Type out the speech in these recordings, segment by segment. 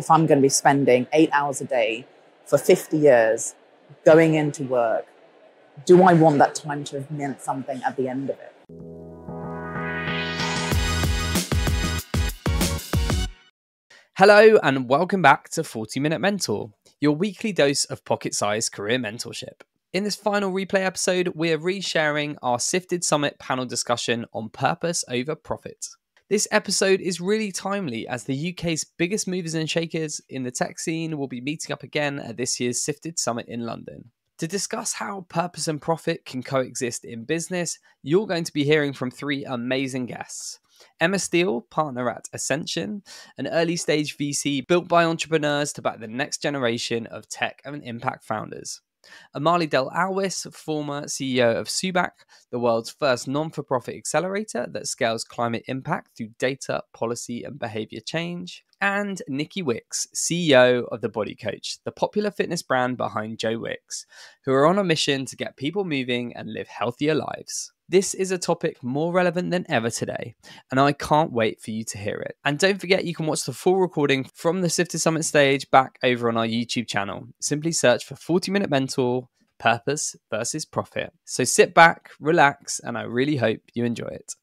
if I'm going to be spending 8 hours a day for 50 years going into work, do I want that time to have meant something at the end of it? Hello and welcome back to 40 Minute Mentor, your weekly dose of pocket-sized career mentorship. In this final replay episode, we're resharing our Sifted Summit panel discussion on purpose over profit. This episode is really timely as the UK's biggest movers and shakers in the tech scene will be meeting up again at this year's Sifted Summit in London. To discuss how purpose and profit can coexist in business, you're going to be hearing from three amazing guests. Emma Steele, partner at Ascension, an early-stage VC built by entrepreneurs to back the next generation of tech and impact founders. Amali de Alwis, former CEO of Subak, the world's first non-for-profit accelerator that scales climate impact through data, policy, and behavior change. And Nikki Wicks, CEO of The Body Coach, the popular fitness brand behind Joe Wicks, who are on a mission to get people moving and live healthier lives. This is a topic more relevant than ever today, and I can't wait for you to hear it. And don't forget, you can watch the full recording from the Sifted Summit stage back over on our YouTube channel. Simply search for 40 Minute Mentor, Purpose versus Profit. So sit back, relax, and I really hope you enjoy it.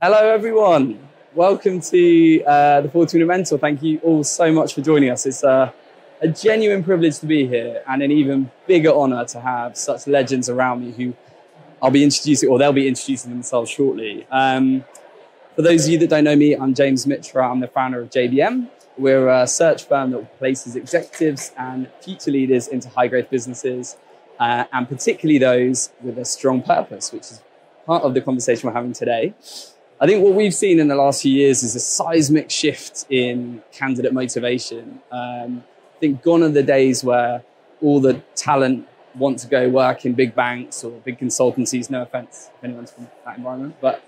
Hello, everyone. Welcome to the 40 Minute Mentor. Thank you all so much for joining us. It's a genuine privilege to be here and an even bigger honor to have such legends around me who I'll be introducing, or they'll be introducing themselves shortly. For those of you that don't know me, I'm James Mitra. I'm the founder of JBM. We're a search firm that places executives and future leaders into high-growth businesses, and particularly those with a strong purpose, which is part of the conversation we're having today. I think what we've seen in the last few years is a seismic shift in candidate motivation. I think gone are the days where all the talent want to go work in big banks or big consultancies. No offense if anyone's from that environment, but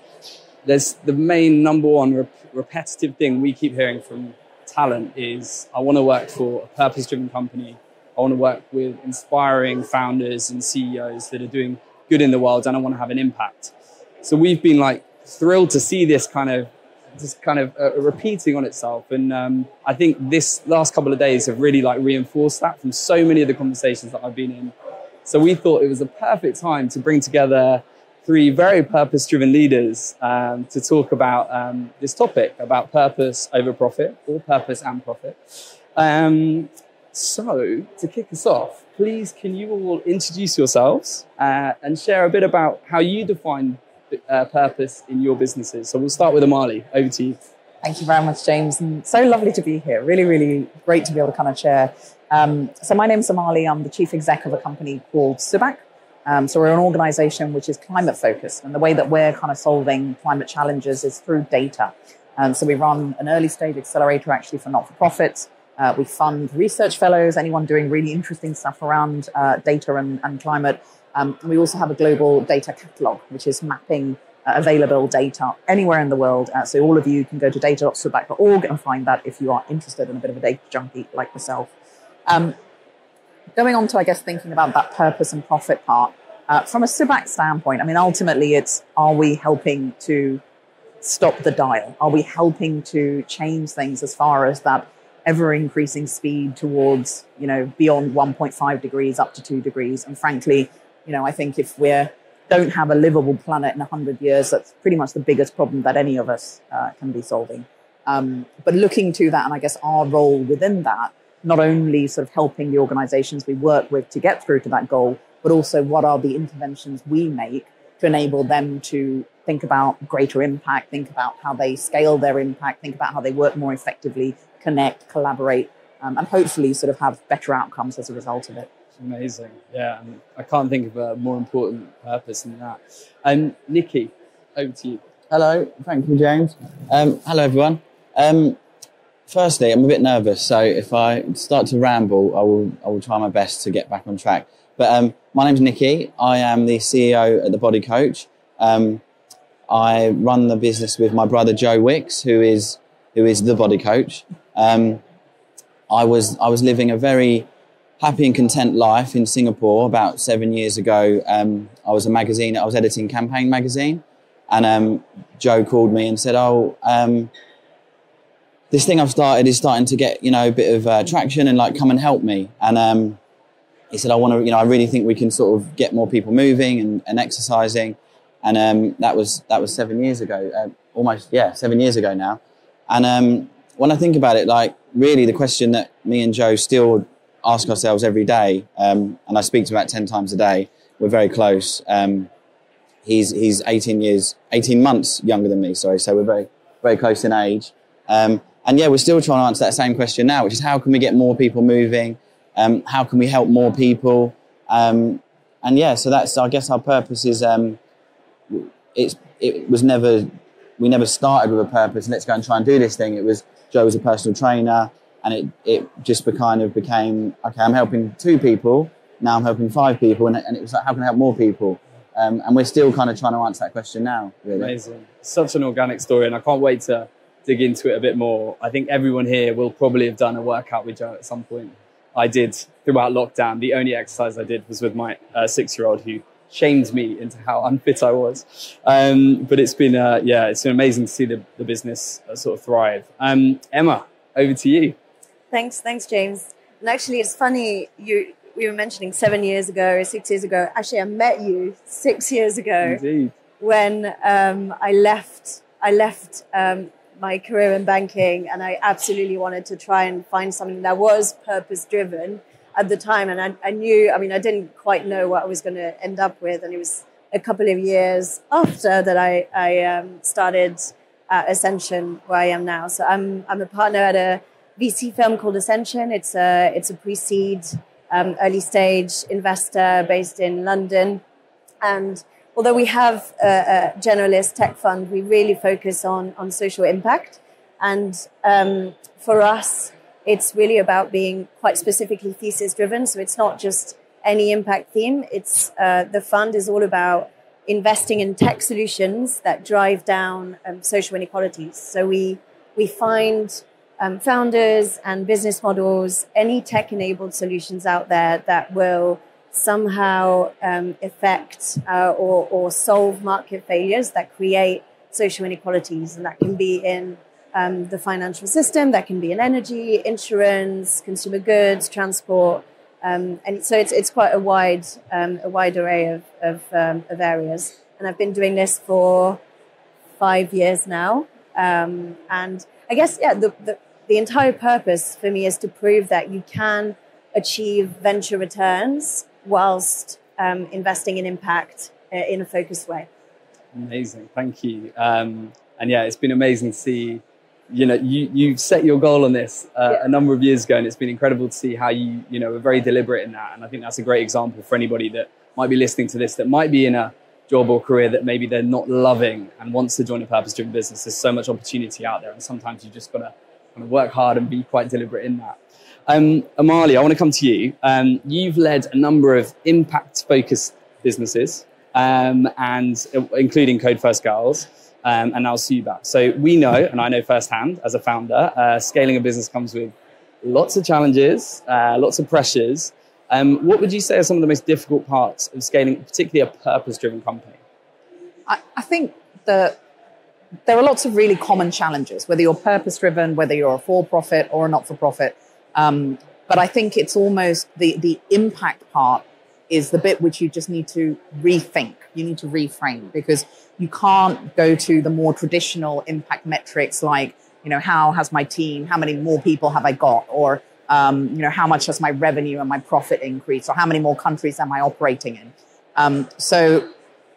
there's the main number one repetitive thing we keep hearing from talent is, I want to work for a purpose-driven company. I want to work with inspiring founders and CEOs that are doing good in the world, and I want to have an impact. So we've been like thrilled to see this kind of repeating on itself. And I think this last couple of days have really like reinforced that from so many of the conversations that I've been in. So we thought it was the perfect time to bring together three very purpose-driven leaders to talk about this topic, about purpose over profit, or purpose and profit. So to kick us off, please can you all introduce yourselves and share a bit about how you define purpose in your businesses. So we'll start with Amali. Over to you. Thank you very much, James. And so lovely to be here. Really, really great to be able to kind of share. So my name's Amali. I'm the chief exec of a company called Subak. So we're an organization which is climate focused. And the way that we're kind of solving climate challenges is through data. So we run an early stage accelerator actually for not-for-profits. We fund research fellows, anyone doing really interesting stuff around data and climate. We also have a global data catalogue, which is mapping available data anywhere in the world. So all of you can go to data.subak.org and find that if you are interested in a bit of a data junkie like myself. Going on to, I guess, thinking about that purpose and profit part. From a Subak standpoint, I mean, ultimately it's, are we helping to stop the dial? Are we helping to change things as far as that ever-increasing speed towards, you know, beyond 1.5 degrees up to 2 degrees? And frankly, you know, I think if we don't have a livable planet in 100 years, that's pretty much the biggest problem that any of us can be solving. But looking to that, and I guess our role within that, not only sort of helping the organizations we work with to get through to that goal, but also what are the interventions we make to enable them to think about greater impact, think about how they scale their impact, think about how they work more effectively, connect, collaborate, and hopefully sort of have better outcomes as a result of it. Amazing. Yeah, I can't think of a more important purpose than that. Nikki, over to you. Hello. Thank you, James. Hello, everyone. Firstly, I'm a bit nervous, so if I start to ramble, I will try my best to get back on track. But my name's Nikki. I am the CEO at The Body Coach. I run the business with my brother, Joe Wicks, who is The Body Coach. I was living a very happy and content life in Singapore about 7 years ago. I was editing Campaign magazine, And Joe called me and said, this thing I've started is starting to get, you know, a bit of traction, and like, come and help me. And he said, I want to, you know, I really think we can sort of get more people moving and exercising. And that was 7 years ago, almost, yeah, 7 years ago now. And when I think about it, like, really the question that me and Joe still ask ourselves every day, and I speak to about 10 times a day, we're very close. He's 18 months younger than me, sorry, so we're very, very close in age. And yeah, we're still trying to answer that same question now, which is how can we get more people moving? How can we help more people? And yeah, so that's, I guess, our purpose is, we never started with a purpose, let's go and try and do this thing. It was, Joe was a personal trainer, and it just kind of became, okay, I'm helping 2 people, now I'm helping 5 people, and it was like, how can I help more people? And we're still kind of trying to answer that question now, really. Amazing. Such an organic story, and I can't wait to dig into it a bit more. I think everyone here will probably have done a workout with Joe at some point. I did throughout lockdown. The only exercise I did was with my 6-year-old, who shamed me into how unfit I was. But it's been, it's been amazing to see the business sort of thrive. Emma, over to you. Thanks, James. And actually, it's funny, we were mentioning 7 years ago, 6 years ago. Actually, I met you 6 years ago. Indeed. When I left my career in banking, and I absolutely wanted to try and find something that was purpose-driven at the time. And I knew, I mean, I didn't quite know what I was going to end up with. And it was a couple of years after that I started Ascension, where I am now. So I'm a partner at a VC firm called Ascension. It's a pre-seed, early stage investor based in London. And although we have a generalist tech fund, we really focus on social impact. And for us, it's really about being quite specifically thesis driven. So it's not just any impact theme. It's the fund is all about investing in tech solutions that drive down social inequalities. So we find founders and business models, any tech enabled solutions out there that will somehow affect or solve market failures that create social inequalities. And that can be in the financial system, that can be in energy, insurance, consumer goods, transport, and so it's quite a wide array of areas. And I've been doing this for 5 years now, and I guess the entire purpose for me is to prove that you can achieve venture returns whilst investing in impact in a focused way. Amazing, thank you, and yeah, it's been amazing to see. You know, you've set your goal on this a number of years ago, and it's been incredible to see how you were very deliberate in that. And I think that's a great example for anybody that might be listening to this, that might be in a job or career that maybe they're not loving and wants to join a purpose-driven business. There's so much opportunity out there, and sometimes you just got to kind of work hard and be quite deliberate in that. Amali, I want to come to you. You've led a number of impact-focused businesses, and including Code First Girls. And now Subak. So we know, and I know firsthand as a founder, scaling a business comes with lots of challenges, lots of pressures. What would you say are some of the most difficult parts of scaling, particularly a purpose-driven company? I think that there are lots of really common challenges, whether you're purpose-driven, whether you're a for-profit or a not-for-profit. But I think it's almost the impact part is the bit which you just need to rethink. You need to reframe, because you can't go to the more traditional impact metrics like, you know, how has my team, how many more people have I got? Or, you know, how much has my revenue and my profit increased? Or how many more countries am I operating in? So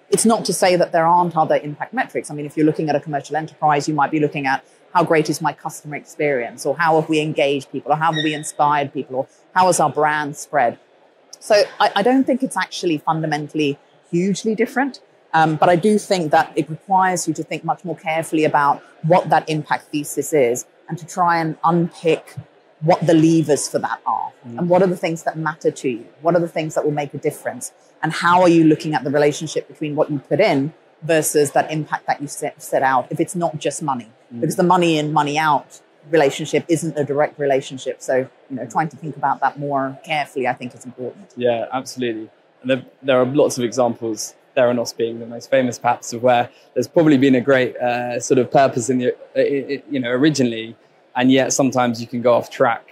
it's not to say that there aren't other impact metrics. I mean, if you're looking at a commercial enterprise, you might be looking at how great is my customer experience? Or how have we engaged people? Or how have we inspired people? Or how has our brand spread? So I don't think it's actually fundamentally hugely different. But I do think that it requires you to think much more carefully about what that impact thesis is, and to try and unpick what the levers for that are. Mm. And what are the things that matter to you? What are the things that will make a difference? And how are you looking at the relationship between what you put in versus that impact that you set out, if it's not just money? Mm. Because the money in, money out relationship isn't a direct relationship. So, you know, trying to think about that more carefully, I think, is important. Yeah, absolutely. And there are lots of examples Theranos being the most famous, perhaps, of where there's probably been a great sort of purpose in the, originally, and yet sometimes you can go off track,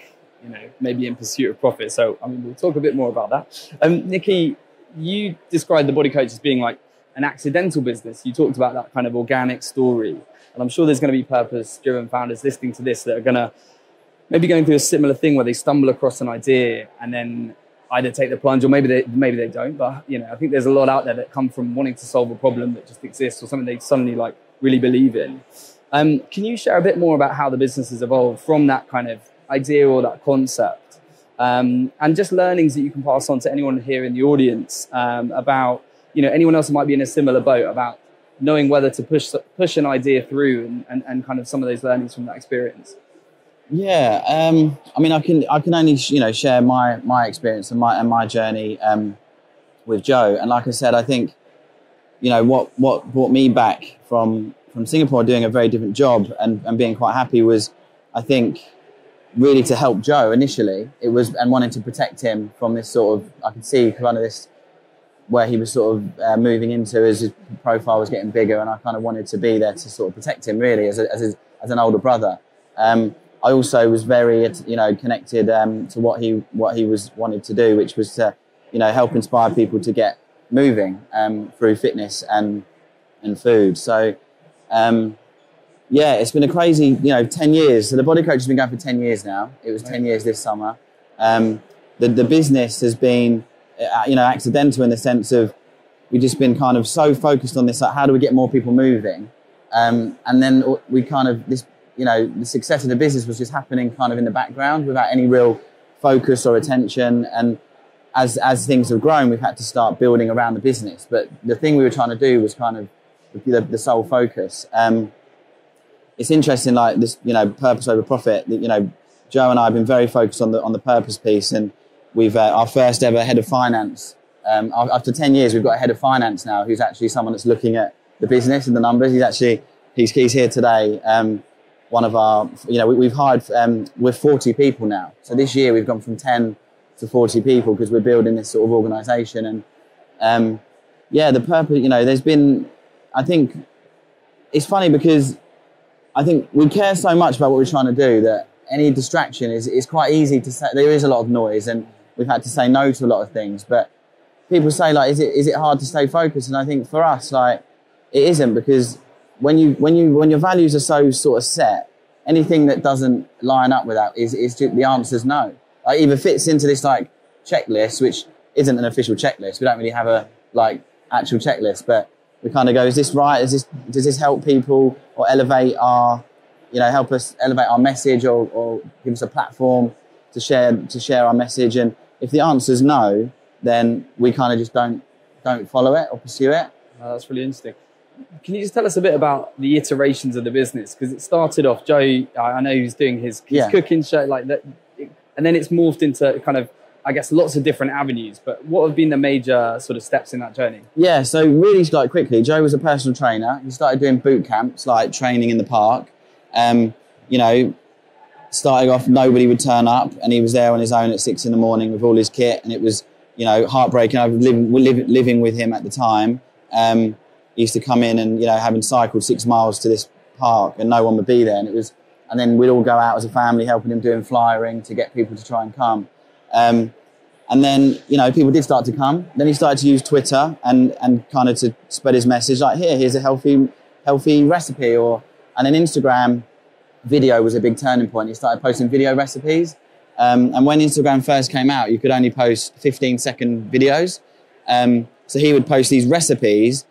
maybe in pursuit of profit. So, I mean, we'll talk a bit more about that. Nikki, you described The Body Coach as being like an accidental business. You talked about that kind of organic story, and I'm sure there's going to be purpose-driven founders listening to this that are going to maybe going through a similar thing where they stumble across an idea and then either take the plunge or maybe they don't. But, I think there's a lot out there that come from wanting to solve a problem that just exists or something they suddenly like really believe in. Can you share a bit more about how the business has evolved from that kind of idea or that concept, and just learnings that you can pass on to anyone here in the audience about, anyone else who might be in a similar boat about knowing whether to push an idea through and kind of some of those learnings from that experience? Yeah, I mean, I can only share my experience and my journey with Joe. And like I said, I think what brought me back from Singapore, doing a very different job and being quite happy, was I think really to help Joe initially. It was, and wanting to protect him from this sort of, I could see kind of this where he was sort of moving into as his profile was getting bigger, and I kind of wanted to be there to sort of protect him really as an older brother. I also was very, connected to what he was wanted to do, which was to, help inspire people to get moving through fitness and food. So, yeah, it's been a crazy, 10 years. So The Body Coach has been going for 10 years now. It was 10 years this summer. The business has been, accidental in the sense of we've just been kind of so focused on this, like, how do we get more people moving? And then we kind of the success of the business was just happening kind of in the background without any real focus or attention. And as things have grown, we've had to start building around the business. But the thing we were trying to do was kind of the sole focus. It's interesting, like this, purpose over profit. Joe and I have been very focused on the purpose piece, and we've our first ever head of finance. After 10 years, we've got a head of finance now who's actually someone that's looking at the business and the numbers. He's here today. One of our, we've hired, we're 40 people now. So this year we've gone from 10 to 40 people because we're building this sort of organisation. And the purpose, there's been, I think, it's funny because I think we care so much about what we're trying to do that any distraction is quite easy to say. There is a lot of noise and we've had to say no to a lot of things. But people say, like, is it hard to stay focused? And I think for us, like, it isn't, because when your values are so sort of set, anything that doesn't line up with that is the answer's no. Like, either fits into this like checklist, which isn't an official checklist. We don't really have a like actual checklist, but we kind of go, is this right? Does this help people or elevate our, help us elevate our message or give us a platform to share our message? And if the answer's no, then we kind of just don't follow it or pursue it. Oh, that's really interesting. Can you just tell us a bit about the iterations of the business? Because it started off, Joe, I know he was doing his cooking show, like that, and then it's morphed into kind of, I guess, lots of different avenues. But what have been the major sort of steps in that journey? Yeah, so really, like, quickly, Joe was a personal trainer. He started doing boot camps, like training in the park. Starting off, nobody would turn up, and he was there on his own at 6 a.m. with all his kit, and it was, heartbreaking. I was living with him at the time. He used to come in and, having cycled 6 miles to this park and no one would be there. And then we'd all go out as a family, helping him doing flyering to get people to try and come. And then, people did start to come. Then he started to use Twitter and kind of to spread his message, like, here's a healthy recipe. And then Instagram video was a big turning point. He started posting video recipes. And when Instagram first came out, you could only post 15-second videos. So he would post these recipes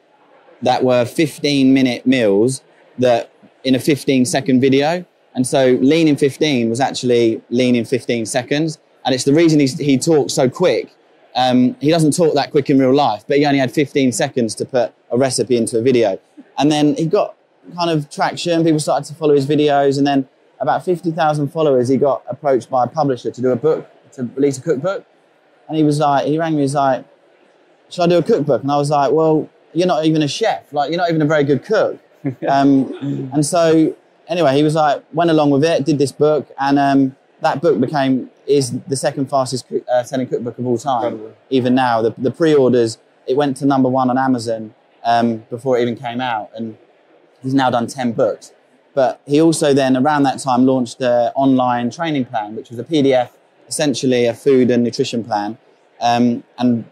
that were 15-minute meals that in a 15-second video. And so Lean in 15 was actually Lean in 15 seconds. And it's the reason he talks so quick. He doesn't talk that quick in real life, but he only had 15 seconds to put a recipe into a video. And then he got kind of traction. People started to follow his videos. And then about 50,000 followers, he got approached by a publisher to do a book, to release a cookbook. And he rang me, he's like, should I do a cookbook? And I was like, well, you're not even a chef, like, you're not even a very good cook. And so anyway, he was like, went along with it, did this book, and that book is the second fastest selling cookbook of all time. Incredible. Even now, the pre-orders, It went to number one on Amazon before it even came out, and he's now done 10 books. But he also then, around that time, launched an online training plan, which was a PDF, essentially a food and nutrition plan. And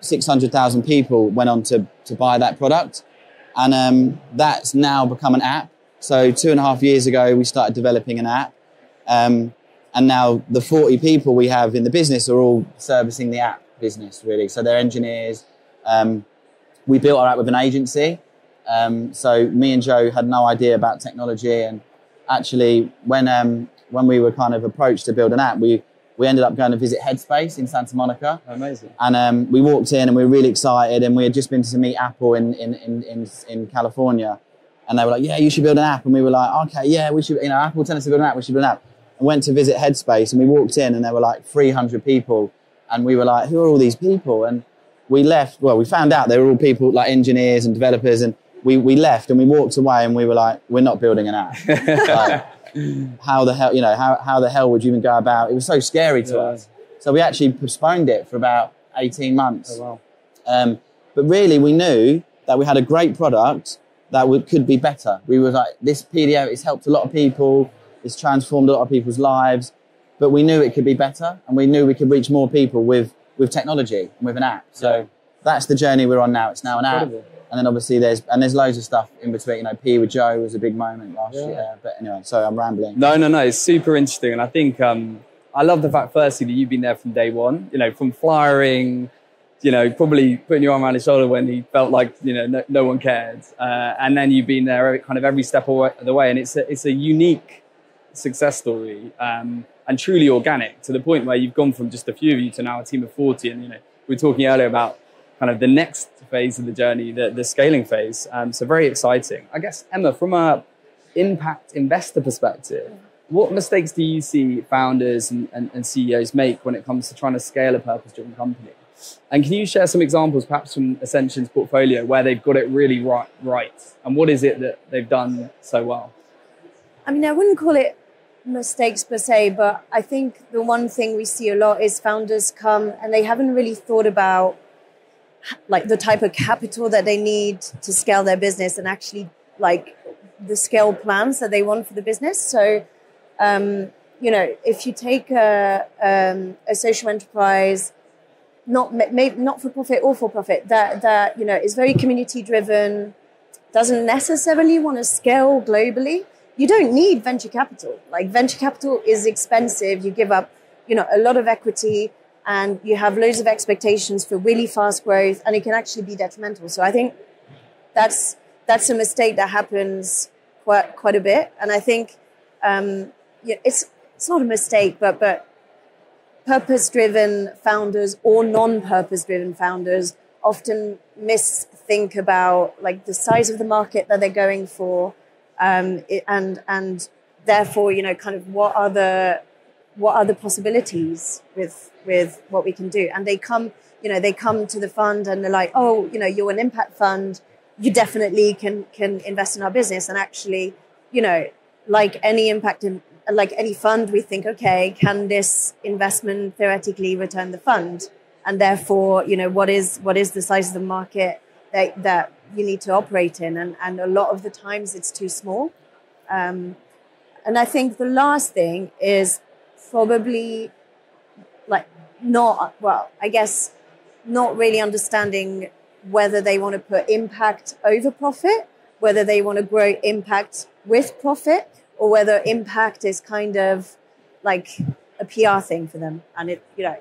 600,000 people went on to buy that product. And that's now become an app. So 2.5 years ago, we started developing an app. And now the 40 people we have in the business are all servicing the app business, really. So they're engineers. We built our app with an agency. So me and Joe had no idea about technology. And actually, when we were kind of approached to build an app, we ended up going to visit Headspace in Santa Monica. Amazing. And we walked in and we were really excited. And we had just been to meet Apple in California. And they were like, yeah, you should build an app. And we were like, okay, yeah, we should, you know, Apple tell us to build an app, we should build an app. And went to visit Headspace, and we walked in and there were like 300 people. And we were like, who are all these people? And we left, well, we found out they were all people like engineers and developers. And we left and we walked away and we were like, we're not building an app. Like, how the hell, you know, how the hell would you even go about? It was so scary to us. So we actually postponed it for about 18 months. Oh, wow. But really we knew that we had a great product that could be better. We were like, this PDF, it's helped a lot of people, it's transformed a lot of people's lives, but we knew it could be better, and we knew we could reach more people with technology and with an app. So that's the journey we're on now. It's now an app. And then obviously there's loads of stuff in between. You know, P with Joe was a big moment last year. But anyway, sorry, I'm rambling. No, it's super interesting. And I think I love the fact, firstly, that you've been there from day one, you know, from flyering, you know, probably putting your arm around his shoulder when he felt like, you know, no one cared. And then you've been there kind of every step of the way. And it's a unique success story and truly organic, to the point where you've gone from just a few of you to now a team of 40. And, you know, we were talking earlier about kind of the next phase of the journey, the scaling phase. So very exciting. I guess, Emma, from an impact investor perspective, what mistakes do you see founders and CEOs make when it comes to trying to scale a purpose-driven company? And can you share some examples, perhaps from Ascension's portfolio, where they've got it really right? And what is it that they've done so well? I mean, I wouldn't call it mistakes per se, but I think the one thing we see a lot is founders come and they haven't really thought about like the type of capital that they need to scale their business, and actually like the scale plans that they want for the business. So, you know, if you take a social enterprise, not for profit or for profit, that you know is very community driven, doesn't necessarily want to scale globally, you don't need venture capital. Like, venture capital is expensive. You give up, you know, a lot of equity, and you have loads of expectations for really fast growth, and it can actually be detrimental. So I think that's a mistake that happens quite a bit. And I think it's not a mistake, but purpose-driven founders or non-purpose-driven founders often misthink about like the size of the market that they're going for, and therefore, you know, kind of what are the possibilities with what we can do. And they come to the fund and they're like, oh, you know, you're an impact fund, you definitely can invest in our business. And actually, you know, like any fund, we think, okay, can this investment theoretically return the fund? And therefore, you know, what is the size of the market that you need to operate in? And a lot of the times it's too small. And I think the last thing is probably not really understanding whether they want to put impact over profit, whether they want to grow impact with profit, or whether impact is kind of like a PR thing for them. And it, you know,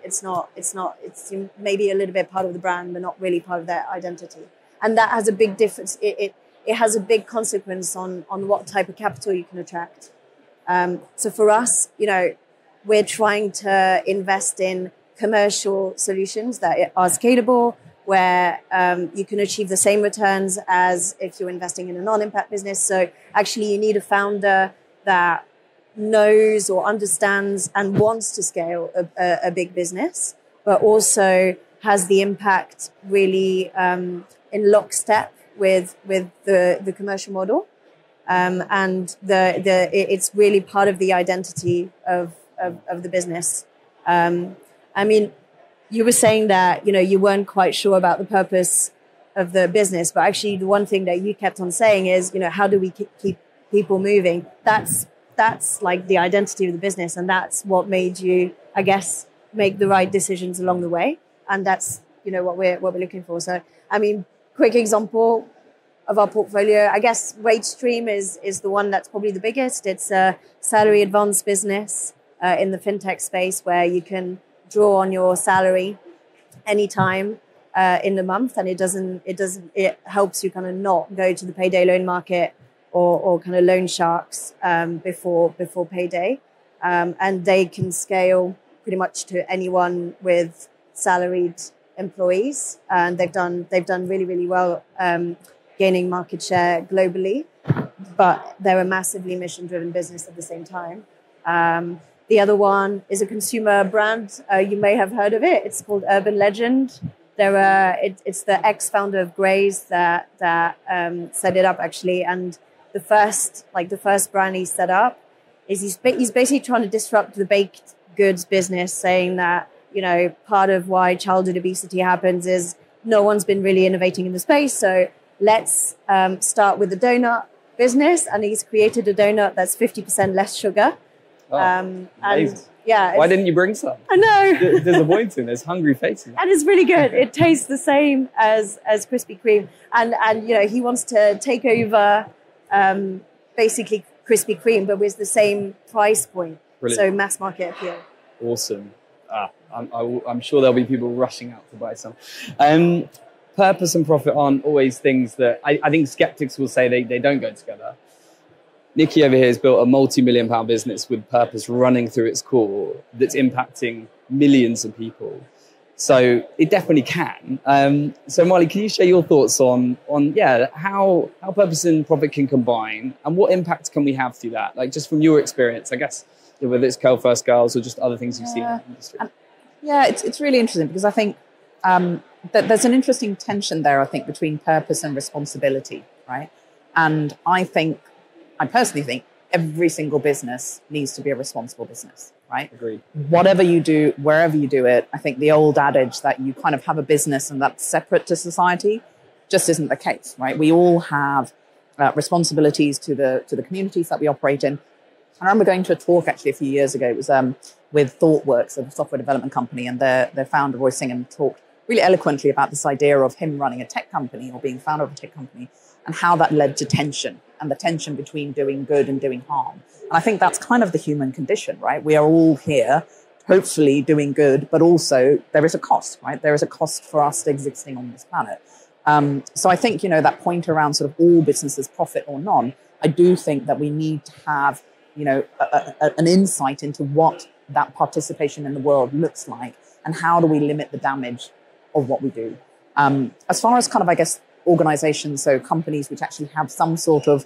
it's maybe a little bit part of the brand, but not really part of their identity. And that has a big difference. It has a big consequence on what type of capital you can attract. So for us, you know, we're trying to invest in commercial solutions that are scalable, where you can achieve the same returns as if you're investing in a non-impact business. So actually you need a founder that knows or understands and wants to scale a big business, but also has the impact really in lockstep with the commercial model. And it's really part of the identity of the business. I mean, you were saying that, you know, you weren't quite sure about the purpose of the business, but actually the one thing that you kept on saying is, you know, how do we keep people moving? That's like the identity of the business, and that's what made you, I guess, make the right decisions along the way. And that's, you know, what we're looking for. So, I mean, quick example of our portfolio, I guess WageStream is the one that's probably the biggest. It's a salary advance business in the fintech space where you can draw on your salary anytime in the month, and it helps you kind of not go to the payday loan market or kind of loan sharks before payday, and they can scale pretty much to anyone with salaried employees, and they've done really, really well, gaining market share globally, but they're a massively mission-driven business at the same time. The other one is a consumer brand. You may have heard of it. It's called Urban Legend. It's the ex-founder of Graze that set it up, actually. And the first brand he set up is he's basically trying to disrupt the baked goods business, saying that, you know, part of why childhood obesity happens is no one's been really innovating in the space. So let's start with the donut business. And he's created a donut that's 50% less sugar. Oh, and yeah, why didn't you bring some? I know. Disappointing. There's hungry faces. And it's really good. It tastes the same as Krispy Kreme. And you know, he wants to take over basically Krispy Kreme, but with the same price point. Brilliant. So mass market appeal. Awesome. I'm sure there'll be people rushing out to buy some. Purpose and profit aren't always things that I think skeptics will say they don't go together. Nikki over here has built a multi-million pound business with purpose running through its core that's impacting millions of people. So it definitely can. So Marley, can you share your thoughts on how purpose and profit can combine, and what impact can we have through that? Like, just from your experience, I guess, whether it's Code First Girls or just other things you've seen in the industry. Yeah, it's really interesting, because I think that there's an interesting tension there, I think, between purpose and responsibility, right? And I personally think every single business needs to be a responsible business, right? Agreed. Whatever you do, wherever you do it, I think the old adage that you kind of have a business and that's separate to society just isn't the case, right? We all have responsibilities to the communities that we operate in. I remember going to a talk actually a few years ago. It was with ThoughtWorks, a software development company, and their founder, Roy Singham, talked really eloquently about this idea of him running a tech company or being founder of a tech company, and how that led to tension, and the tension between doing good and doing harm. And I think that's kind of the human condition, right? We are all here, hopefully doing good, but also there is a cost, right? There is a cost for us existing on this planet. So I think, you know, that point around sort of all businesses, profit or none, I do think that we need to have, you know, an insight into what that participation in the world looks like, and how do we limit the damage of what we do. As far as kind of, I guess, organizations, so companies which actually have some sort of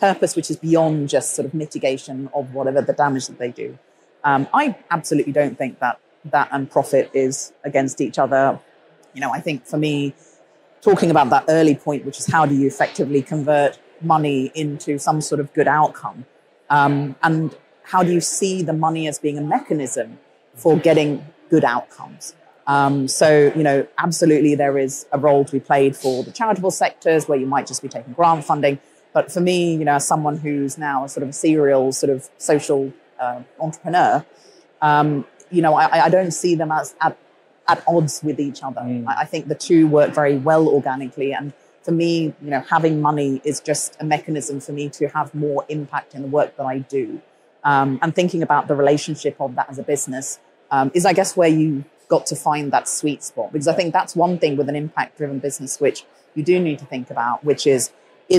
purpose which is beyond just sort of mitigation of whatever the damage that they do. I absolutely don't think that and profit is against each other. You know, I think for me, talking about that early point, which is how do you effectively convert money into some sort of good outcome, and how do you see the money as being a mechanism for getting good outcomes? So, you know, absolutely there is a role to be played for the charitable sectors where you might just be taking grant funding. But for me, you know, as someone who's now a sort of a serial sort of social entrepreneur, you know, I don't see them as at odds with each other. Mm. I think the two work very well organically. And for me, you know, having money is just a mechanism for me to have more impact in the work that I do. And thinking about the relationship of that as a business is, I guess, where you got to find that sweet spot, because I think that's one thing with an impact-driven business which you do need to think about, which is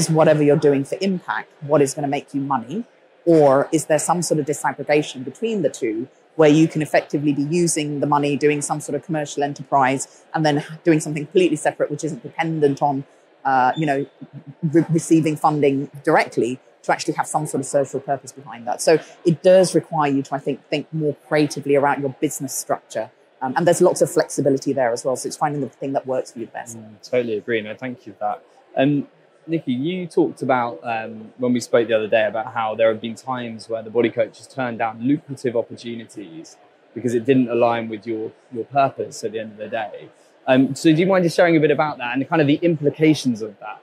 whatever you're doing for impact, what is going to make you money? Or is there some sort of disaggregation between the two where you can effectively be using the money, doing some sort of commercial enterprise, and then doing something completely separate, which isn't dependent on, you know, receiving funding directly, to actually have some sort of social purpose behind that. So it does require you to, I think more creatively around your business structure. And there's lots of flexibility there as well. So it's finding the thing that works for you best. Totally agree. No, thank you for that. Nikki, you talked about when we spoke the other day about how there have been times where the Body Coach has turned down lucrative opportunities because it didn't align with your purpose at the end of the day. So do you mind just sharing a bit about that and kind of the implications of that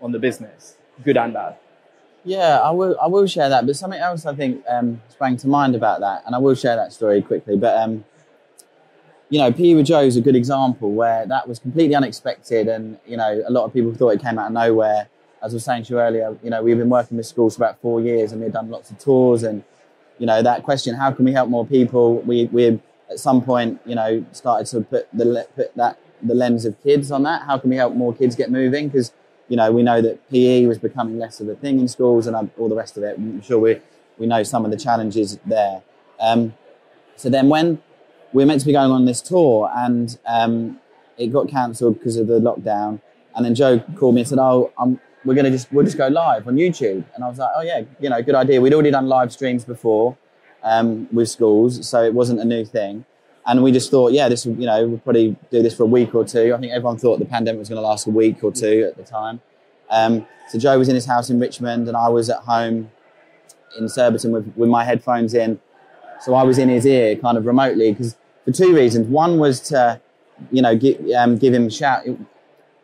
on the business, good and bad? Yeah, I will share that. But something else I think sprang to mind about that, and I will share that story quickly. But, you know, PE with Joe is a good example where that was completely unexpected. And, you know, a lot of people thought it came out of nowhere. As I was saying to you earlier, you know, we've been working with schools for about 4 years and we've done lots of tours. And, you know, that question, how can we help more people? We at some point, you know, started to put the lens of kids on that. How can we help more kids get moving? Because, you know, we know that PE was becoming less of a thing in schools and all the rest of it. I'm sure we know some of the challenges there. So then when we were meant to be going on this tour and it got cancelled because of the lockdown, and then Joe called me and said, oh, we'll just go live on YouTube. And I was like, oh yeah, you know, good idea. We'd already done live streams before with schools, so it wasn't a new thing. And we just thought, yeah, this, you know, we'll probably do this for a week or two. I think everyone thought the pandemic was going to last a week or two at the time. So Joe was in his house in Richmond and I was at home in Surbiton with my headphones in. So I was in his ear kind of remotely because for two reasons. One was to, you know, give him a shout.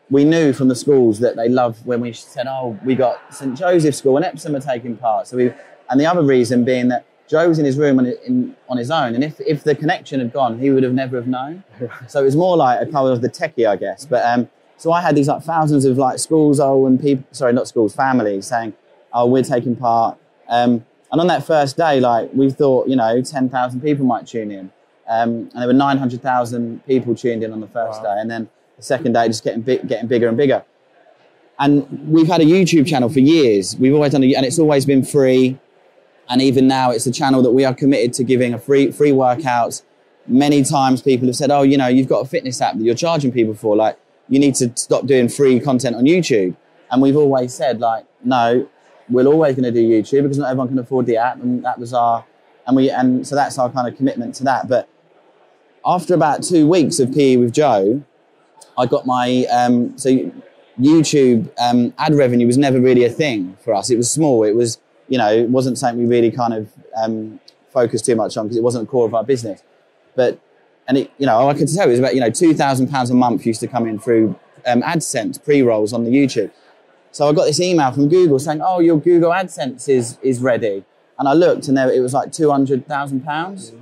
We knew from the schools that they loved when we said, oh, we got St. Joseph's School and Epsom are taking part. And the other reason being that Joe was in his room on his own. And if the connection had gone, he would have never have known. So it was more like a kind of the techie, I guess. But so I had these like thousands of like schools, families saying, oh, we're taking part. And on that first day, like we thought, you know, 10,000 people might tune in. And there were 900,000 people tuned in on the first day. And then the second day, just getting bigger and bigger. And we've had a YouTube channel for years. We've always done and it's always been free. And even now, it's a channel that we are committed to giving free workouts. Many times people have said, oh, you know, you've got a fitness app that you're charging people for. Like, you need to stop doing free content on YouTube. And we've always said, like, no, we're always going to do YouTube because not everyone can afford the app. And that was so that's our kind of commitment to that. But after about 2 weeks of PE with Joe, I got my, YouTube ad revenue was never really a thing for us. It was small. It was, you know, it wasn't something we really kind of focused too much on because it wasn't the core of our business. But, and it, you know, I could tell it was about, you know, £2,000 a month used to come in through AdSense pre-rolls on the YouTube. So I got this email from Google saying, oh, your Google AdSense is ready. And I looked and it was like £200,000.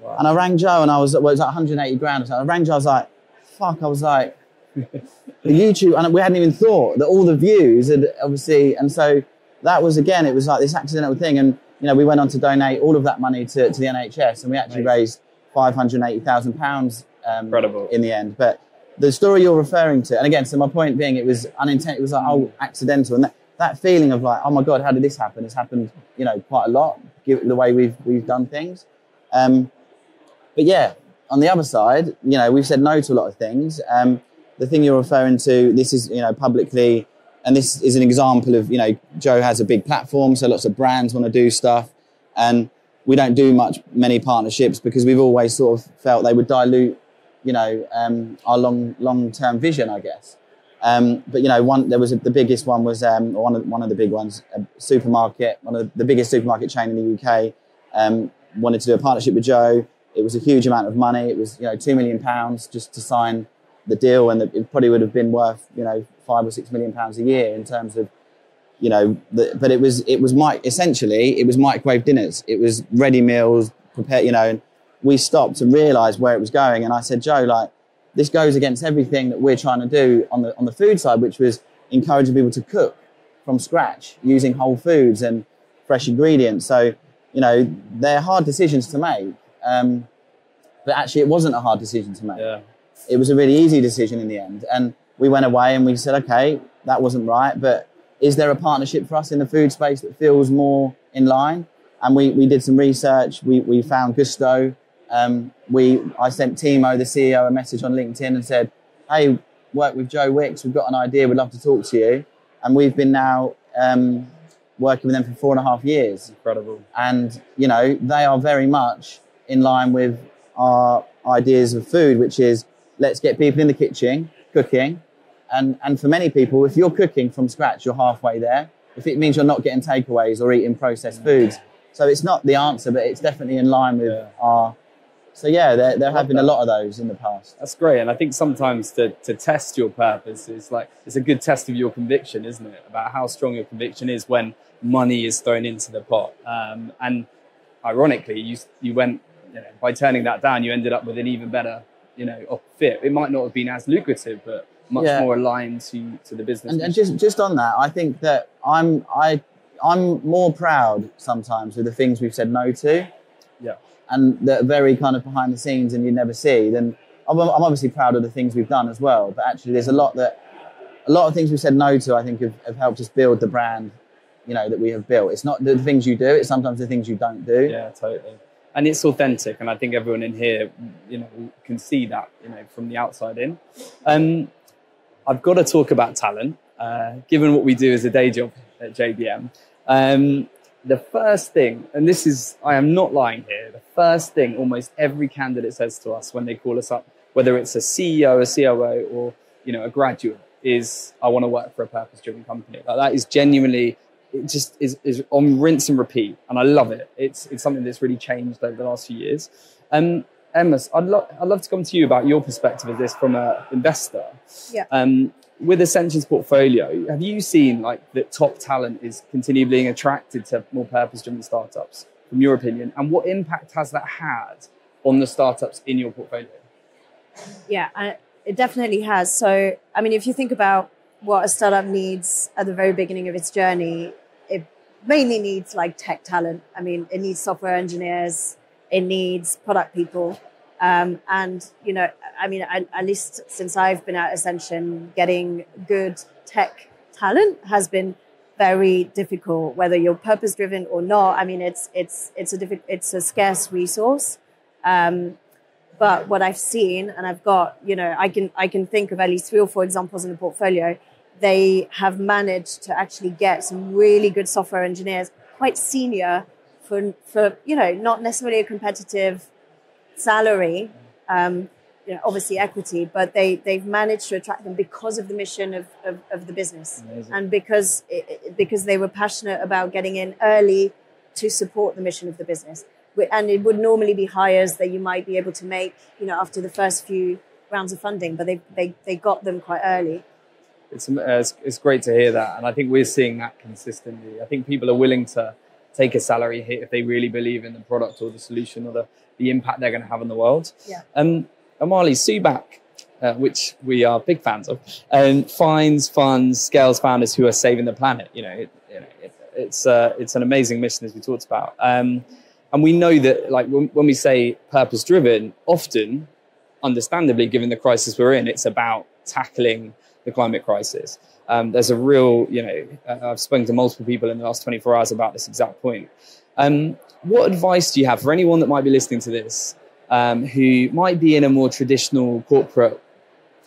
Wow. And I rang Joe and it was like 180 grand or something. I rang Joe, I was like, fuck, I was like, the YouTube, and we hadn't even thought that all the views had obviously, and so that was, again, it was like this accidental thing. And, you know, we went on to donate all of that money to the NHS and we actually raised £580,000 in the end. But the story you're referring to, and again, so my point being, it was unintentional, it was like, oh, accidental. And that feeling of like, oh my God, how did this happen? It's happened, you know, quite a lot, given the way we've done things. But yeah, on the other side, you know, we've said no to a lot of things. The thing you're referring to, this is, you know, publicly, and this is an example of, you know, Joe has a big platform, so lots of brands want to do stuff. And we don't do many partnerships because we've always sort of felt they would dilute, you know, our long-term vision, I guess. But, you know, one of the biggest supermarket chain in the UK, wanted to do a partnership with Joe. It was a huge amount of money. It was, you know, £2 million just to sign the deal, and it probably would have been worth, you know, £5 or £6 million a year in terms of, you know, but it was microwave dinners. It was ready meals prepared, you know, and we stopped and realized where it was going. And I said, Joe, like, this goes against everything that we're trying to do on the food side, which was encouraging people to cook from scratch using Whole Foods and fresh ingredients. So, you know, they're hard decisions to make. But actually it wasn't a hard decision to make. Yeah. It was a really easy decision in the end. And we went away and we said, okay, that wasn't right, but is there a partnership for us in the food space that feels more in line? And we did some research. We found Gusto. I sent Timo, the CEO, a message on LinkedIn and said, hey, work with Joe Wicks. We've got an idea. We'd love to talk to you. And we've been now working with them for 4.5 years. Incredible. And, you know, they are very much in line with our ideas of food, which is let's get people in the kitchen cooking. And for many people, if you're cooking from scratch, you're halfway there. If it means you're not getting takeaways or eating processed foods. So it's not the answer, but it's definitely in line with our So yeah, there have been a lot of those in the past. That's great. And I think sometimes to test your purpose is like, it's a good test of your conviction, isn't it? About how strong your conviction is when money is thrown into the pot. And ironically, you went, by turning that down, you ended up with an even better, fit. It might not have been as lucrative, but much more aligned to the business. And just on that, I think that I'm more proud sometimes with the things we've said no to. Yeah. And that are very kind of behind the scenes and you never see. Then I'm obviously proud of the things we've done as well. But actually, there's a lot of things we've said no to, I think, have helped us build the brand, that we have built. It's not the things you do, it's sometimes the things you don't do. Yeah, totally. And it's authentic. And I think everyone in here, can see that, from the outside in. I've got to talk about talent, given what we do as a day job at JBM. The first thing, and this is, I am not lying here, the first thing almost every candidate says to us when they call us up, whether it's a CEO, a COO, or, a graduate, is, I want to work for a purpose-driven company. Like, that is genuinely, it just is on rinse and repeat. And I love it. It's something that's really changed over the last few years. Emma, I'd love to come to you about your perspective of this from an investor. Yeah. With Ascension's portfolio, have you seen that top talent is continually being attracted to more purpose-driven startups, from your opinion? And what impact has that had on the startups in your portfolio? Yeah, it definitely has. So, I mean, if you think about what a startup needs at the very beginning of its journey, it mainly needs tech talent. I mean, it needs software engineers, it needs product people. At least since I've been at Ascension, getting good tech talent has been very difficult, whether you're purpose-driven or not. I mean, it's a scarce resource. But what I've seen, and I've got, I can think of at least 3 or 4 examples in the portfolio, they have managed to actually get some really good software engineers, quite senior, for not necessarily a competitive salary, obviously equity, but they've managed to attract them because of the mission of the business. Amazing. And because they were passionate about getting in early to support the mission of the business. And it would normally be hires that you might be able to make, after the first few rounds of funding, but they got them quite early. It's great to hear that. And I think we're seeing that consistently. I think people are willing to take a salary hit if they really believe in the product or the solution or the impact they're going to have on the world. Yeah. Amali, Subak, which we are big fans of, finds, funds, scales founders who are saving the planet. It's an amazing mission, as we talked about. And we know that when we say purpose-driven, often, understandably, given the crisis we're in, it's about tackling the climate crisis. There's a real, I've spoken to multiple people in the last 24 hours about this exact point. What advice do you have for anyone that might be listening to this, who might be in a more traditional corporate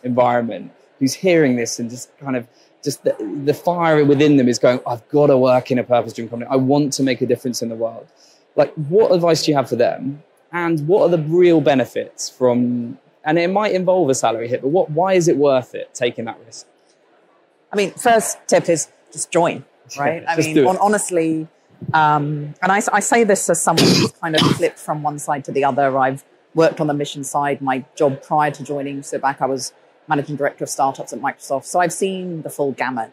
environment, who's hearing this and just kind of the fire within them is going, I've got to work in a purpose-driven company. I want to make a difference in the world. What advice do you have for them? And what are the real benefits from, and it might involve a salary hit, but why is it worth it taking that risk? I mean, first tip is just join, right? I mean, honestly, and I say this as someone who's kind of flipped from one side to the other. I've worked on the mission side. My job prior to joining Subak, I was managing director of startups at Microsoft. So I've seen the full gamut.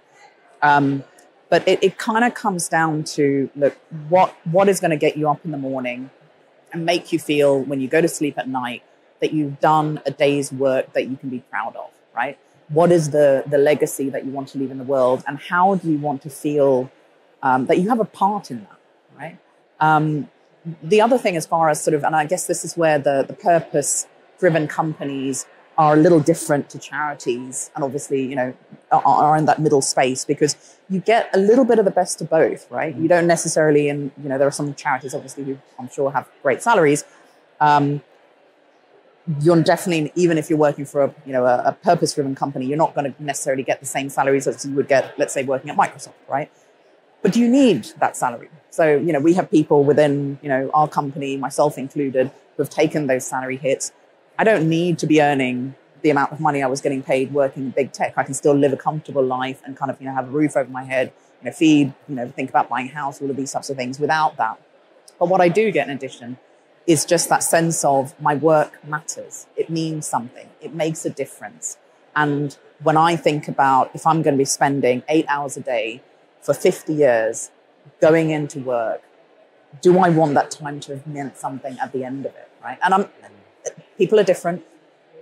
But it kind of comes down to, look, what is going to get you up in the morning and make you feel when you go to sleep at night that you've done a day's work that you can be proud of, right? What is the legacy that you want to leave in the world, and how do you want to feel that you have a part in that, right? The other thing as far as and I guess this is where the purpose-driven companies are a little different to charities and obviously, are in that middle space, because you get a little bit of the best of both, right? You don't necessarily, and, there are some charities obviously who I'm sure have great salaries, you're definitely, even if you're working for a purpose-driven company, you're not going to necessarily get the same salaries as you would get, let's say, working at Microsoft, right? But do you need that salary? So, we have people within, our company, myself included, who have taken those salary hits. I don't need to be earning the amount of money I was getting paid working in big tech. I can still live a comfortable life and kind of, have a roof over my head, feed, think about buying a house, all of these types of things without that. But what I do get in addition is just that sense of my work matters. It means something. It makes a difference. And when I think about if I'm going to be spending 8 hours a day for 50 years going into work, do I want that time to have meant something at the end of it, right? And people are different.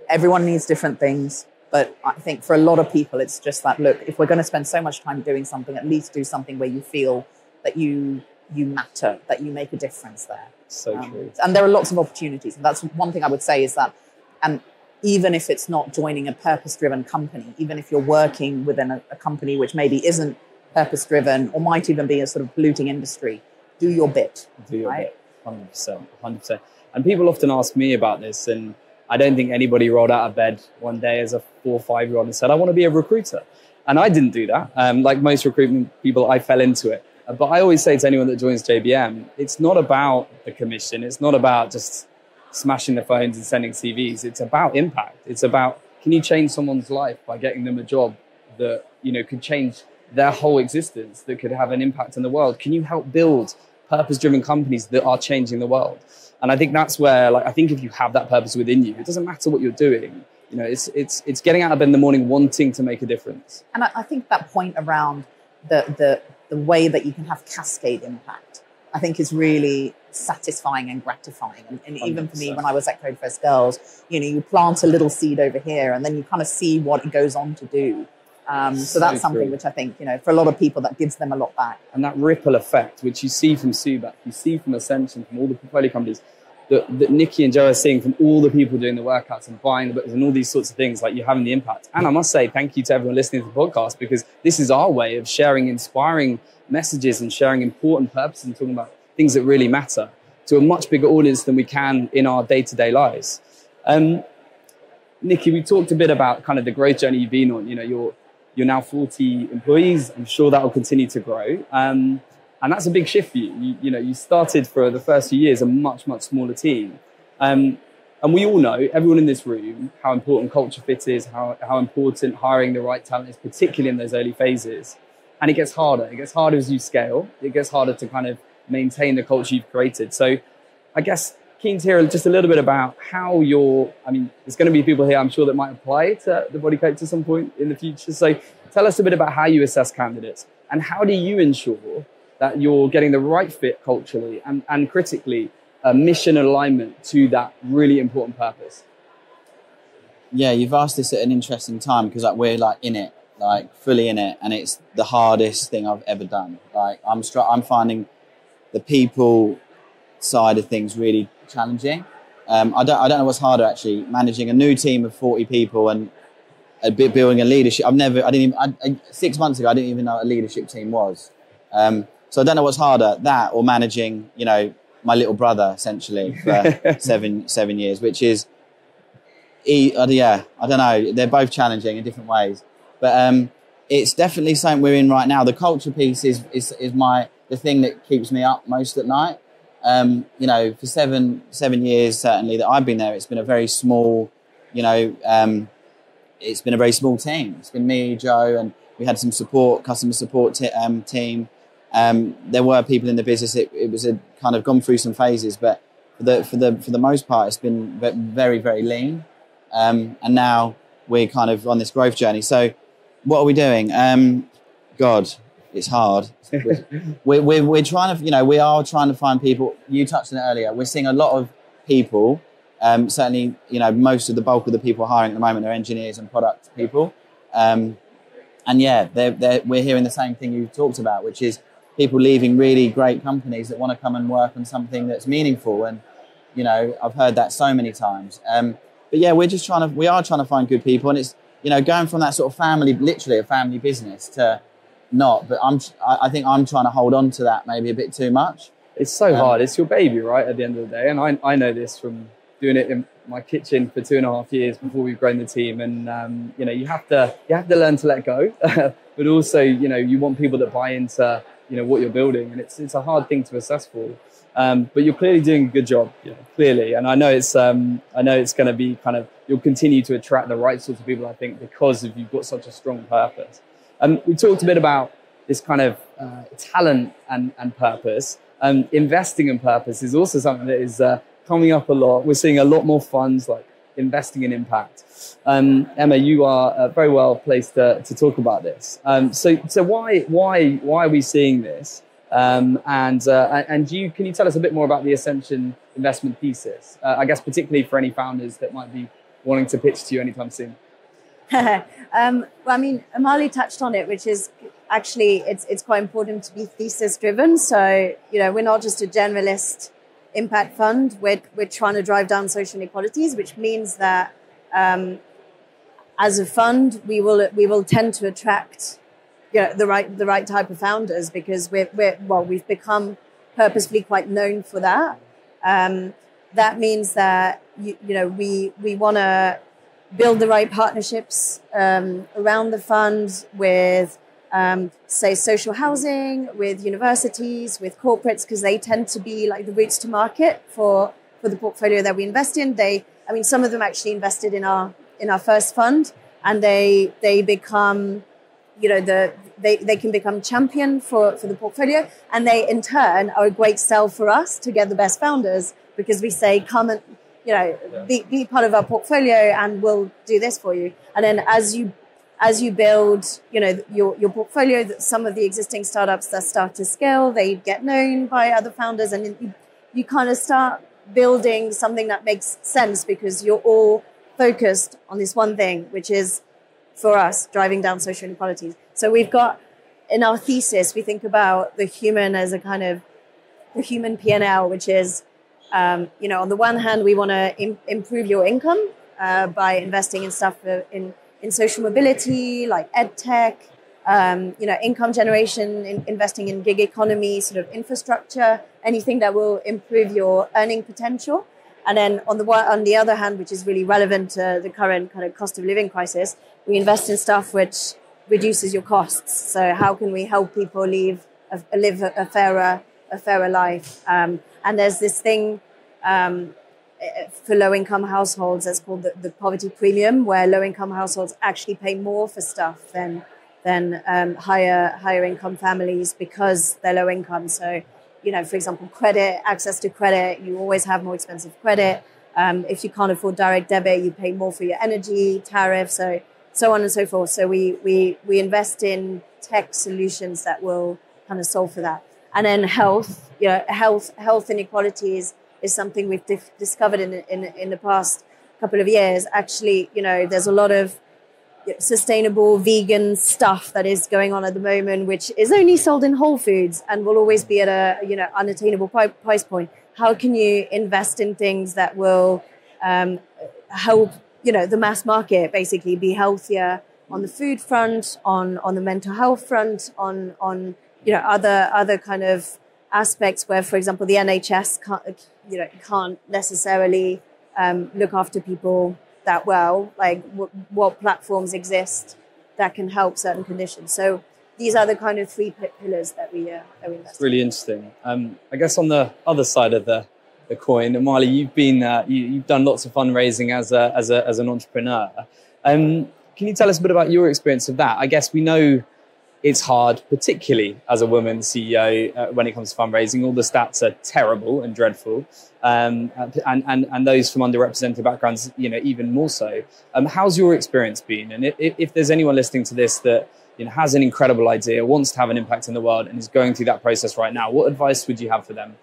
Everyone needs different things. But I think for a lot of people, it's just that, look, if we're going to spend so much time doing something, at least do something where you feel that you matter, that you make a difference there. So true. And there are lots of opportunities. And that's one thing I would say is that, and even if it's not joining a purpose-driven company, even if you're working within a company which maybe isn't purpose-driven or might even be a sort of polluting industry, do your bit. Do your bit, 100%, 100%. And people often ask me about this, and I don't think anybody rolled out of bed one day as a 4 or 5 year old and said, I want to be a recruiter. And I didn't do that. Like most recruitment people, I fell into it. But I always say to anyone that joins JBM, it's not about the commission. It's not about just smashing the phones and sending CVs. It's about impact. It's about, can you change someone's life by getting them a job that, you know, could change their whole existence, that could have an impact on the world? Can you help build purpose-driven companies that are changing the world? And I think that's where, like, I think if you have that purpose within you, it doesn't matter what you're doing. You know, it's getting out of bed in the morning wanting to make a difference. And I think that point around the way that you can have cascade impact, I think is really satisfying and gratifying. And even for me, when I was at Code First Girls, you know, you plant a little seed over here and then you kind of see what it goes on to do. So that's something which I think, you know, for a lot of people, that gives them a lot back. And that ripple effect, which you see from Subak, you see from Ascension, from all the portfolio companies, that Nikki and Joe are seeing from all the people doing the workouts and buying the books and all these sorts of things, like you're having the impact. And I must say, thank you to everyone listening to the podcast, because this is our way of sharing inspiring messages and sharing important purposes and talking about things that really matter to a much bigger audience than we can in our day-to-day lives. Nikki, we talked a bit about kind of the growth journey you've been on. You know, you're now 40 employees. I'm sure that will continue to grow. And that's a big shift for you. You started for the first few years a much, much smaller team. And we all know, everyone in this room, how important culture fit is, how important hiring the right talent is, particularly in those early phases. And it gets harder. It gets harder as you scale. It gets harder to kind of maintain the culture you've created. So I guess keen to hear just a little bit about how you're, I mean, there's going to be people here, I'm sure, that might apply to The Body Coach at some point in the future. So tell us a bit about how you assess candidates and how do you ensure that you're getting the right fit culturally and critically, a mission alignment to that really important purpose? Yeah, you've asked this at an interesting time because we're in it, fully in it. And it's the hardest thing I've ever done. I'm finding the people side of things really challenging. I don't know what's harder, actually, managing a new team of 40 people and building a leadership. I 6 months ago, I didn't even know what a leadership team was. So I don't know what's harder, that or managing, you know, my little brother essentially for seven years, which is, yeah, I don't know. They're both challenging in different ways, but it's definitely something we're in right now. The culture piece is the thing that keeps me up most at night. You know, for seven years, certainly that I've been there, it's been a very small, it's been a very small team. It's been me, Joe, and we had some customer support team. There were people in the business. It was a kind of gone through some phases, but for the most part, it's been very, very lean. And now we're kind of on this growth journey. So what are we doing? God, it's hard. We're trying to, we are trying to find people. You touched on it earlier. We're seeing a lot of people. Certainly, most of the bulk of the people hiring at the moment are engineers and product people. And yeah, we're hearing the same thing you talked about, which is people leaving really great companies that want to come and work on something that's meaningful. And, I've heard that so many times. But yeah, we are trying to find good people. And it's, going from that sort of family, literally a family business to not. But I think I'm trying to hold on to that maybe a bit too much. It's so hard. It's your baby, right, at the end of the day. And I know this from doing it in my kitchen for 2.5 years before we've grown the team. And, you have to learn to let go, but also, you want people that buy into, what you're building. And it's a hard thing to assess for, but you're clearly doing a good job, clearly. And I know it's going to be kind of, you'll continue to attract the right sorts of people, I think, because of you've got such a strong purpose. We talked a bit about this kind of talent and purpose. Investing in purpose is also something that is coming up a lot. We're seeing a lot more funds like investing in impact. Emma, you are very well placed to talk about this. So why are we seeing this? And can you tell us a bit more about the Ascension investment thesis? I guess particularly for any founders that might be wanting to pitch to you anytime soon. Well, I mean, Amali touched on it, which is actually it's quite important to be thesis driven. So, you know, we're not just a generalist impact fund. We're trying to drive down social inequalities, which means that as a fund, we will tend to attract, you know, the right type of founders, because we've become purposefully quite known for that. That means that we want to build the right partnerships around the fund with, say, social housing, with universities, with corporates, because they tend to be like the routes to market for the portfolio that we invest in. Some of them actually invested in our first fund, and they become, they can become champion for the portfolio, and they in turn are a great sell for us to get the best founders, because we say, come and be part of our portfolio, and we'll do this for you. And then as you build, your portfolio, that some of the existing startups that start to scale, they get known by other founders, and you kind of start building something that makes sense, because you're all focused on this one thing, which is, for us, driving down social inequalities. So we've got, in our thesis, we think about the human as a kind of, the human P&L, which is, on the one hand, we want to improve your income by investing in stuff in social mobility, like ed tech, income generation, investing in gig economy, sort of infrastructure, anything that will improve your earning potential. And then on the other hand, which is really relevant to the current kind of cost of living crisis, we invest in stuff which reduces your costs. So how can we help people live a fairer life? And there's this thing for low-income households that's called the poverty premium, where low-income households actually pay more for stuff than higher income families, because they're low income. So, for example, credit, access to credit, you always have more expensive credit. If you can't afford direct debit, you pay more for your energy tariff, so on and so forth. So we invest in tech solutions that will kind of solve for that. And then health, health inequalities is something we've discovered in the past couple of years. Actually, there's a lot of sustainable vegan stuff that is going on at the moment, which is only sold in Whole Foods and will always be at a unattainable price point. How can you invest in things that will help the mass market basically be healthier on the food front, on the mental health front, on other kind of aspects where, for example, the NHS can't necessarily look after people that well, like what platforms exist that can help certain conditions. So these are the kind of three pillars that we invest in. Really interesting. I guess on the other side of the coin, Amali, you've been you've done lots of fundraising as an entrepreneur. Can you tell us a bit about your experience of that? I guess we know it's hard, particularly as a woman CEO, when it comes to fundraising. All the stats are terrible and dreadful, and those from underrepresented backgrounds, even more so. How's your experience been? And if there's anyone listening to this that has an incredible idea, wants to have an impact in the world, and is going through that process right now, what advice would you have for them?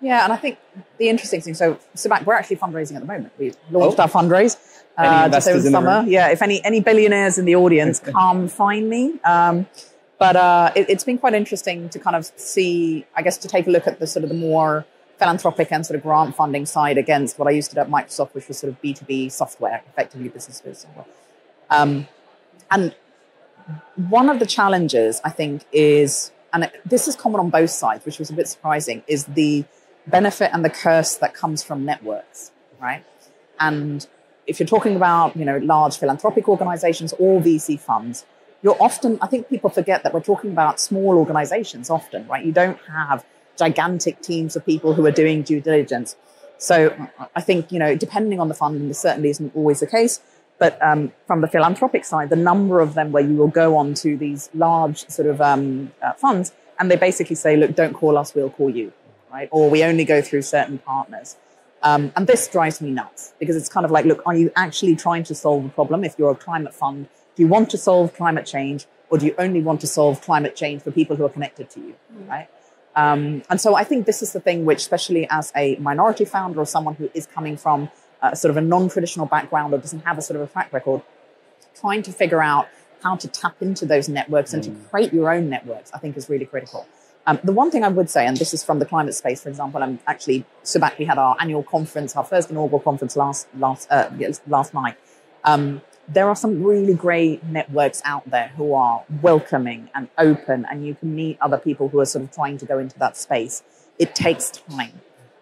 Yeah, and I think the interesting thing. So, Subak, we're actually fundraising at the moment. We launched our fundraise just over the summer. Yeah, if any billionaires in the audience, come find me. But it's been quite interesting to kind of see, I guess, to take a look at the sort of the more philanthropic and sort of grant funding side against what I used to do at Microsoft, which was sort of B2B software, effectively business-to-business software. And one of the challenges, I think, is, and this is common on both sides, which was a bit surprising, is the benefit and the curse that comes from networks, right? And if you're talking about, large philanthropic organizations or VC funds, you're often, I think people forget that we're talking about small organizations often, right? You don't have gigantic teams of people who are doing due diligence. So I think, depending on the fund, and this certainly isn't always the case, but from the philanthropic side, the number of them where you will go on to these large sort of funds, and they basically say, look, don't call us, we'll call you, right? Or we only go through certain partners. And this drives me nuts because it's kind of like, look, are you actually trying to solve the problem? If you're a climate fund, do you want to solve climate change, or do you only want to solve climate change for people who are connected to you, right? And so I think this is the thing which, especially as a minority founder or someone who is coming from sort of a non-traditional background or doesn't have a sort of a track record, trying to figure out how to tap into those networks and to create your own networks, I think is really critical. The one thing I would say, and this is from the climate space, for example, I'm actually, Subak, we had our annual conference, our first inaugural conference last night. There are some really great networks out there who are welcoming and open, and you can meet other people who are sort of trying to go into that space. It takes time.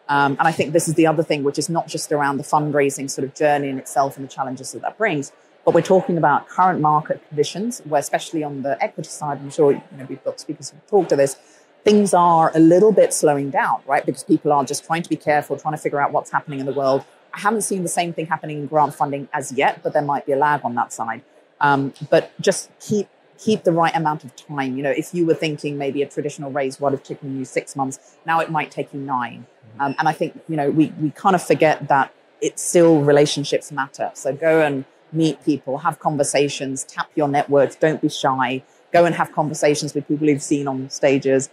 And I think this is the other thing, which is not just around the fundraising sort of journey in itself and the challenges that that brings, but we're talking about current market conditions, where especially on the equity side, I'm sure we've got speakers who talk to this, things are a little bit slowing down, right? Because people are just trying to be careful, trying to figure out what's happening in the world. I haven't seen the same thing happening in grant funding as yet, but there might be a lag on that side. But just keep the right amount of time. You know, if you were thinking maybe a traditional raise would have taken you 6 months, now it might take you 9. And I think, we kind of forget that it's still relationships matter. So go and meet people, have conversations, tap your networks, don't be shy, go and have conversations with people you've seen on stages.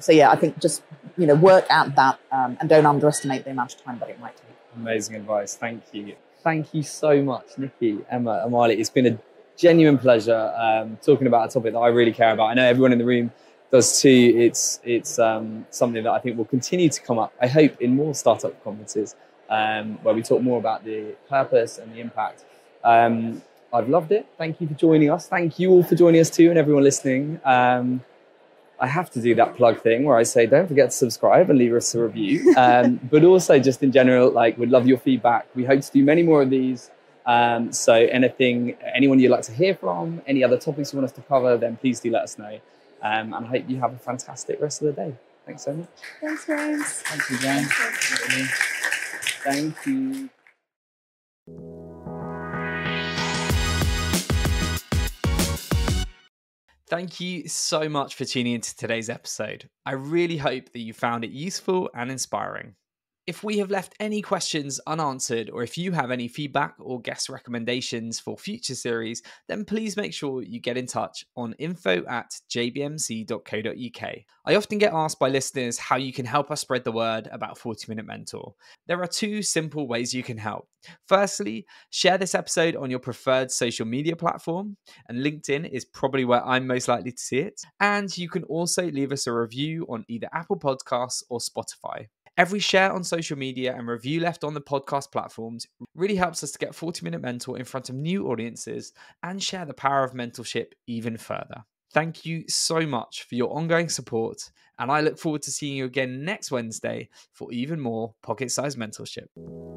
So yeah, I think just, work at that and don't underestimate the amount of time that it might take. Amazing advice. Thank you. Thank you so much, Nikki, Emma, Amali. It's been a genuine pleasure talking about a topic that I really care about. I know everyone in the room does too. It's something that I think will continue to come up, I hope, in more startup conferences where we talk more about the purpose and the impact. I've loved it. Thank you for joining us. Thank you all for joining us too, and everyone listening. I have to do that plug thing where I say, don't forget to subscribe and leave us a review. But also just in general, we'd love your feedback. We hope to do many more of these. So anyone you'd like to hear from, any other topics you want us to cover, then please do let us know. And I hope you have a fantastic rest of the day. Thanks so much. Thanks, James. Thank you, James. Thank you. Thank you so much for tuning into today's episode. I really hope that you found it useful and inspiring. If we have left any questions unanswered, or if you have any feedback or guest recommendations for future series, then please make sure you get in touch on info@jbmc.co.uk. I often get asked by listeners how you can help us spread the word about 40 Minute Mentor. There are 2 simple ways you can help. Firstly, share this episode on your preferred social media platform, and LinkedIn is probably where I'm most likely to see it. And you can also leave us a review on either Apple Podcasts or Spotify. Every share on social media and review left on the podcast platforms really helps us to get 40 Minute Mentor in front of new audiences and share the power of mentorship even further. Thank you so much for your ongoing support, and I look forward to seeing you again next Wednesday for even more pocket-sized mentorship.